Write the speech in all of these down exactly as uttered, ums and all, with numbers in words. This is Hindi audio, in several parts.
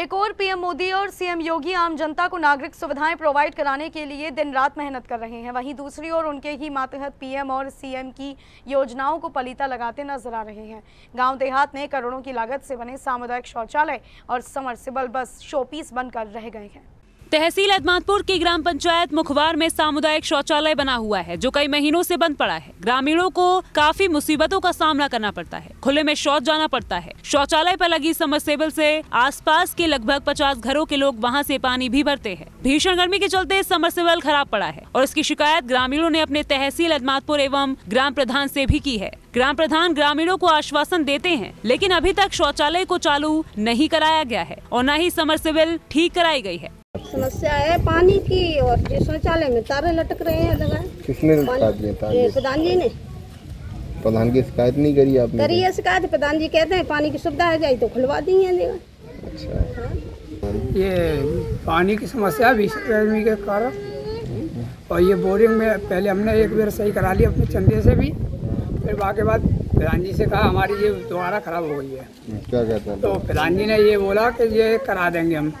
एक और पीएम मोदी और सीएम योगी आम जनता को नागरिक सुविधाएं प्रोवाइड कराने के लिए दिन रात मेहनत कर रहे हैं, वहीं दूसरी ओर उनके ही मातहत पीएम और सीएम की योजनाओं को पलीता लगाते नजर आ रहे हैं। गांव देहात में करोड़ों की लागत से बने सामुदायिक शौचालय और समरसिबल बस शोपीस बनकर रह गए हैं। तहसील अदमातपुर की ग्राम पंचायत मुखवार में सामुदायिक शौचालय बना हुआ है जो कई महीनों से बंद पड़ा है। ग्रामीणों को काफी मुसीबतों का सामना करना पड़ता है, खुले में शौच जाना पड़ता है। शौचालय पर लगी समरसेबल से आसपास के लगभग पचास घरों के लोग वहां से पानी भी भरते हैं। भीषण गर्मी के चलते समरसेबल खराब पड़ा है और इसकी शिकायत ग्रामीणों ने अपने तहसील अदमातपुर एवं ग्राम प्रधान से भी की है। ग्राम प्रधान ग्रामीणों को आश्वासन देते हैं, लेकिन अभी तक शौचालय को चालू नहीं कराया गया है और न ही समरसेबल ठीक कराई गई है। समस्या है पानी की और शौचालय में तारे लटक रहे हैं। लगा किसने लटका दिए तारे? प्रधान जी ने। प्रधान की शिकायत नहीं करी आपने? करी है शिकायत। प्रधान जी कहते हैं पानी की सुविधा है जाए तो खुलवा दी है। अच्छा हाँ? ये पानी की समस्या भीषण गर्मी के कारण और ये बोरिंग में पहले हमने एक बार सही करा लिया अपने चंदे से भी, फिर बाकी बाद प्रधान जी से कहा हमारी ये दोबारा खराब हो गई है। क्या कहते हैं? तो प्रधान जी ने ये बोला कि ये करा देंगे, हम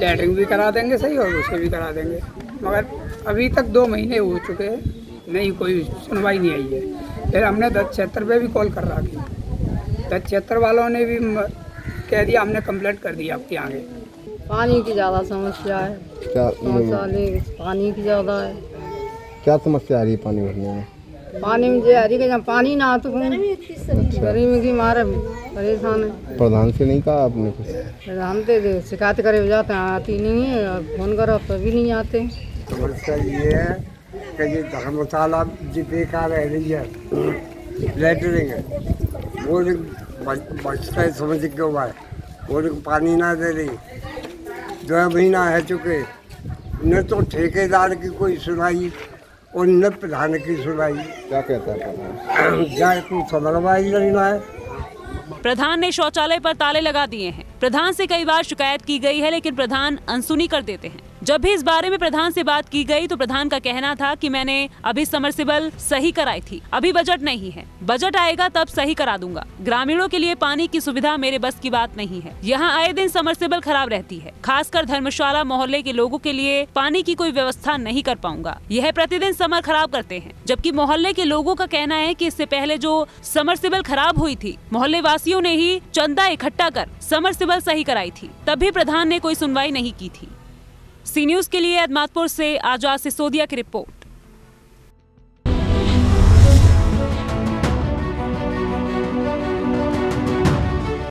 लैटरिन भी करा देंगे सही और उसे भी करा देंगे, मगर अभी तक दो महीने हो चुके हैं नहीं कोई सुनवाई नहीं आई है। फिर हमने दस छिहत्तर पे भी कॉल कर रहा की, दस छिहत्तर वालों ने भी कह दिया हमने कंप्लेंट कर दी आपके आगे। पानी की ज़्यादा समस्या है, शौचालय पानी की ज़्यादा है। क्या समस्या आ रही है पानी भरने में? पानी में आ रही है पानी ना आता तो गर्मी की मारे परेशान है। प्रधान से नहीं कहा आपने कुछ? प्रधान से शिकायत करे जाते हैं, आती नहीं है, फोन करो तभी नहीं आते। समस्या ये है कि ये धर्मशाला जी बेकार रह रही है, लेटरिन है वो बचता है समझ के हुआ वो लोग पानी ना दे रही, दो महीना है चुके न तो ठेकेदार की कोई सुनाई और न प्रधान की सुनाई। क्या कहता है प्रधान? प्रधान ने शौचालय पर ताले लगा दिए हैं। प्रधान से कई बार शिकायत की गई है लेकिन प्रधान अनसुनी कर देते हैं। जब भी इस बारे में प्रधान से बात की गई तो प्रधान का कहना था कि मैंने अभी समरसिबल सही कराई थी, अभी बजट नहीं है, बजट आएगा तब सही करा दूंगा। ग्रामीणों के लिए पानी की सुविधा मेरे बस की बात नहीं है। यहाँ आए दिन समरसिबल खराब रहती है, खासकर धर्मशाला मोहल्ले के लोगों के लिए पानी की कोई व्यवस्था नहीं कर पाऊंगा। यह प्रतिदिन समर खराब करते हैं, जबकि मोहल्ले के लोगों का कहना है कि इससे पहले जो समरसिबल खराब हुई थी मोहल्ले वासियों ने ही चंदा इकट्ठा कर समरसिबल सही कराई थी, तभी प्रधान ने कोई सुनवाई नहीं की थी। सी न्यूज़ के लिए अदमातपुर से आजाद सिसोदिया की रिपोर्ट।